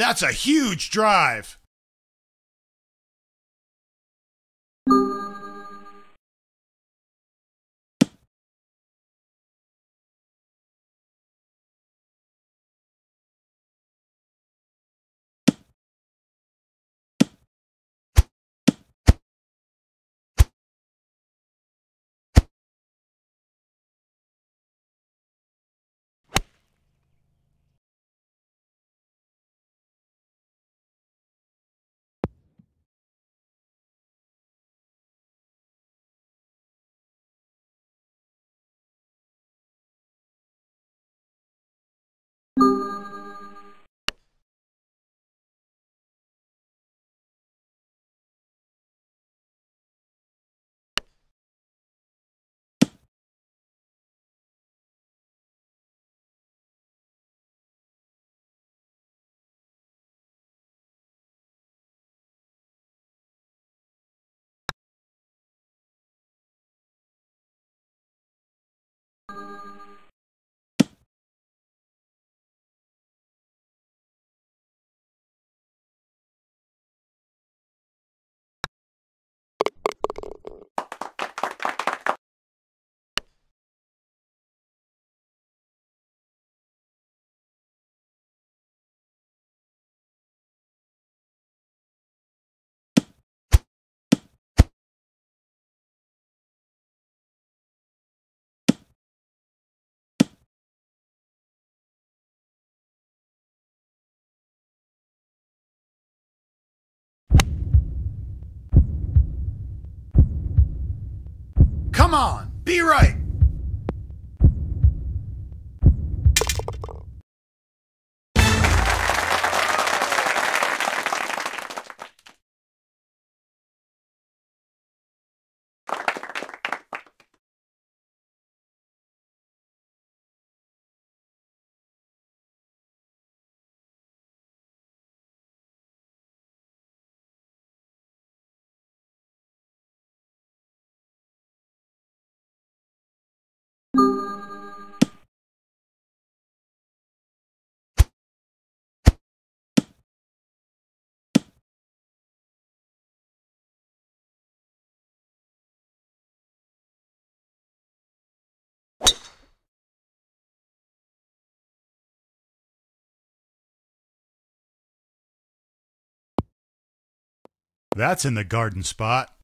That's a huge drive! Come on, be right! That's in the garden spot.